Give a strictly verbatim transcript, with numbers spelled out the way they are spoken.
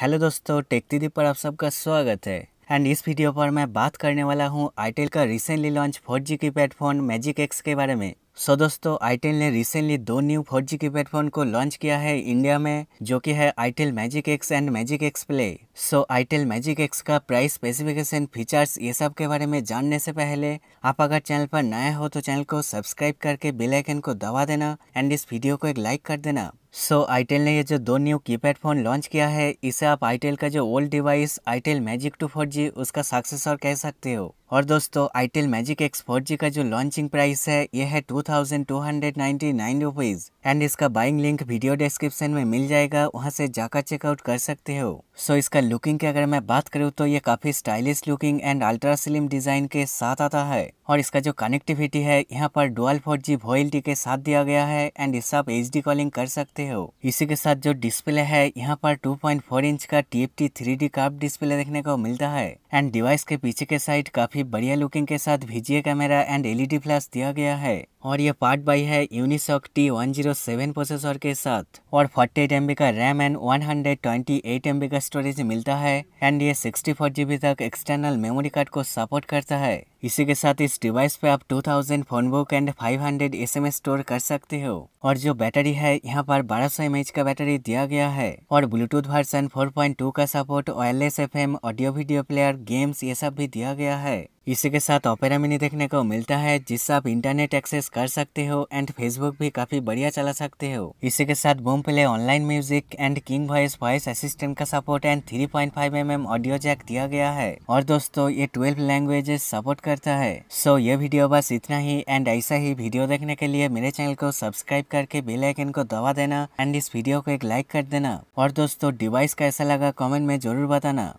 Hello दोस्तों, टेकदीदी पर आप सबका स्वागत है। एंड इस वीडियो पर मैं बात करने वाला हूं आइटेल का recently launch four G keypad phone magic X के बारे में। सो so दोस्तों, आइटेल ने रिसेंटली दो new four G keypad phone को लॉन्च किया है इंडिया में, जो कि है Itel magic X and magic X play. So Itel magic X का प्राइस, स्पेसिफिकेशन, फीचर्स, ये सब के बारे में जानने से पहले आप अगर चैनल पर नए हो तो चैनल को सब्सक्राइब करके बेल आइकन को दबा देना एंड इस वीडियो को एक लाइक कर देना। सो so, आइटेल ने ये जो दो न्यू कीपैड फोन लॉन्च किया है, इसे आप आइटेल का जो old device itel Magic two four G उसका सक्सेसर कह सकते हो। और दोस्तों, itel magic X four G का जो लॉन्चिंग प्राइस है ये है two thousand two hundred ninety nine rupees and इसका बाइंग लिंक वीडियो डिस्क्रिप्शन में मिल जाएगा, वहां से जाकर चेकआउट कर सकते हो। सो so, इसका लुकिंग की अगर मैं बात करूँ तो ये काफी stylish looking and ultra slim design के साथ आता है। और इसका जो कनेक्टिविटी है यहाँ पर डुअल फोर जी वॉइल्टी के साथ दिया गया है एंड इससे आप एच डी कॉलिंग कर सकते हो। इसी के साथ जो डिस्प्ले है यहाँ पर टू पॉइंट फोर इंच का T F T three D curve display देखने को मिलता है एंड डिवाइस के पीछे के साइड काफी बढ़िया लुकिंग के साथ VGA camera and L E D flash दिया गया है। और ये पार्ट बाई है Unisoc T one zero seven processor के साथ और फोर्टी एट एम बी का RAM and one hundred twenty eight M B का स्टोरेज मिलता है एंड ये सिक्सटी फोर जी बी तक एक्सटर्नल मेमोरी कार्ड को सपोर्ट करता है। इसी के साथ इस डिवाइस पे आप two thousand phone book and five hundred S M S store कर सकते हो। और जो बैटरी है यहाँ पर twelve hundred M A H का बैटरी दिया गया है और Bluetooth version four point two का support, wireless F M, audio video player, games, ये सब भी दिया गया है। इसी के साथ ओपेरा मिनी देखने को मिलता है जिससे आप इंटरनेट एक्सेस कर सकते हो एंड फेसबुक भी काफी बढ़िया चला सकते हो। इसी के साथ Boomplay online music and king Voice voice assistant का support and three point five M M audio jack दिया गया है। और दोस्तों, ये ट्वेल्व लैंग्वेजेस सपोर्ट करता है। सो so, ये वीडियो बस इतना ही एंड ऐसा ही वीडियो देखने के लिए मेरे चैनल को सब्सक्राइब करके बेल आइकन को दबा देना एंड इस वीडियो को एक लाइक कर देना। और दोस्तों, डिवाइस कैसा लगा कमेंट में जरूर बताना।